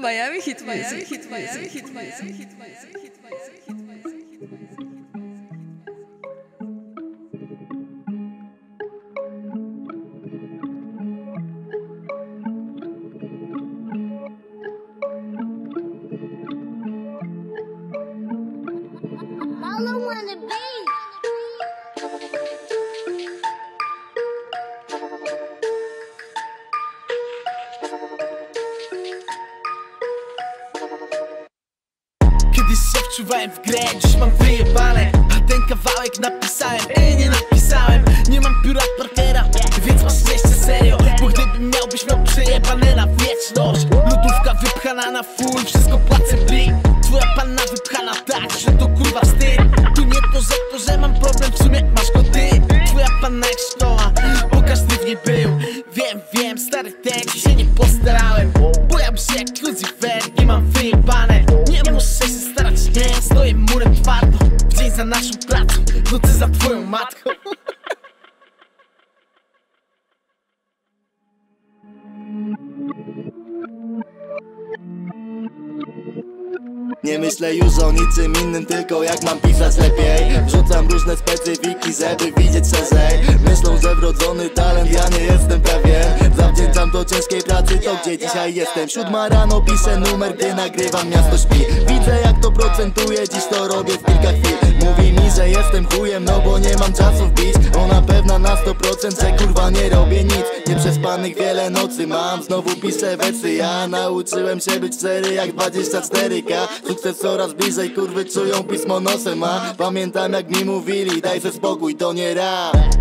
Miami Heat Music. Czuwałem w grę, dziś mam wyjebane, a ten kawałek napisałem, nie napisałem. Nie mam pióra partnera, więc masz szczęście serio, bo gdybym miał, byś miał przejebane na wieczność. Lodówka wypchana na full, wszystko płacę blik. Twoja panna wypchana tak, że to kurwa wstyd. Tu nie to, że mam problem, w sumie masz go ty. Twoja panna jak szkoła, bo każdy w niej był. Wiem, stary tekst, się nie postarałem. Bojam się jak Lucifer, nie mam wyjebane. Nie muszę się starać, nie, stoję murem twardo. W dzień za naszą pracą, w nocy za twoją matką. Nie myślę już o niczym innym, tylko jak mam pisać lepiej. Wrzucam różne specyfiki, żeby widzieć szerzej. Myślą, że wrodzony talent, ja nie jestem pewien. Zawdzięczam do ciężkiej pracy to, gdzie dzisiaj jestem. 7 rano piszę numer, gdy nagrywam, miasto śpi. Widzę jak to procentuje, dziś to robię w kilka chwil. Mówi mi, że jestem chujem, no bo nie mam czasu wbić. Ona pewna na 100%, że kurwa nie robię nic. Nieprzespanych wiele nocy mam, znowu piszę wersy. Ja nauczyłem się być szczery jak 24K. Sukces coraz bliżej, kurwy czują pismo nosem, a pamiętam jak mi mówili, daj ze spokój, to nie rap.